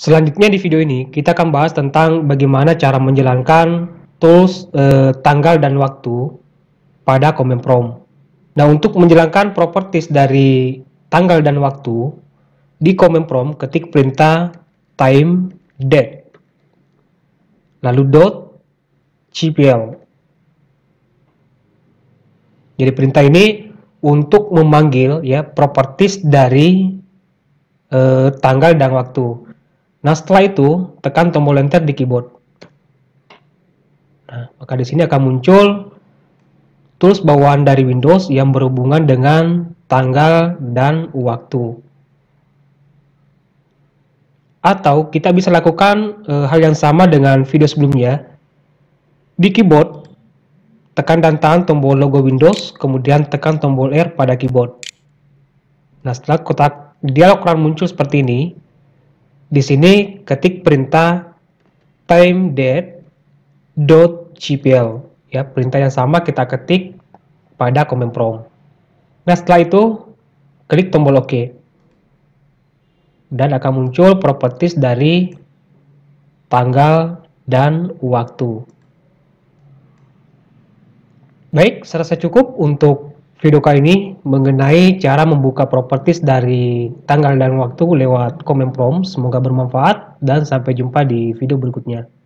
Selanjutnya di video ini kita akan bahas tentang bagaimana cara menjalankan tools tanggal dan waktu pada command prompt. Nah, untuk menjalankan properties dari tanggal dan waktu di command prompt, ketik perintah timedate lalu .cpl. Jadi perintah ini untuk memanggil ya properties dari tanggal dan waktu. Nah, setelah itu tekan tombol enter di keyboard. Nah, maka di sini akan muncul tools bawaan dari Windows yang berhubungan dengan tanggal dan waktu. Atau kita bisa lakukan hal yang sama dengan video sebelumnya. Di keyboard, tekan dan tahan tombol logo Windows, kemudian tekan tombol R pada keyboard. Nah, setelah kotak dialog run muncul seperti ini, di sini ketik perintah timedate.cpl ya, perintah yang sama kita ketik pada command prompt. Nah, setelah itu klik tombol OK. Dan akan muncul properties dari tanggal dan waktu. Baik, saya rasa cukup untuk video kali ini mengenai cara membuka properties dari tanggal dan waktu lewat command prompt. Semoga bermanfaat dan sampai jumpa di video berikutnya.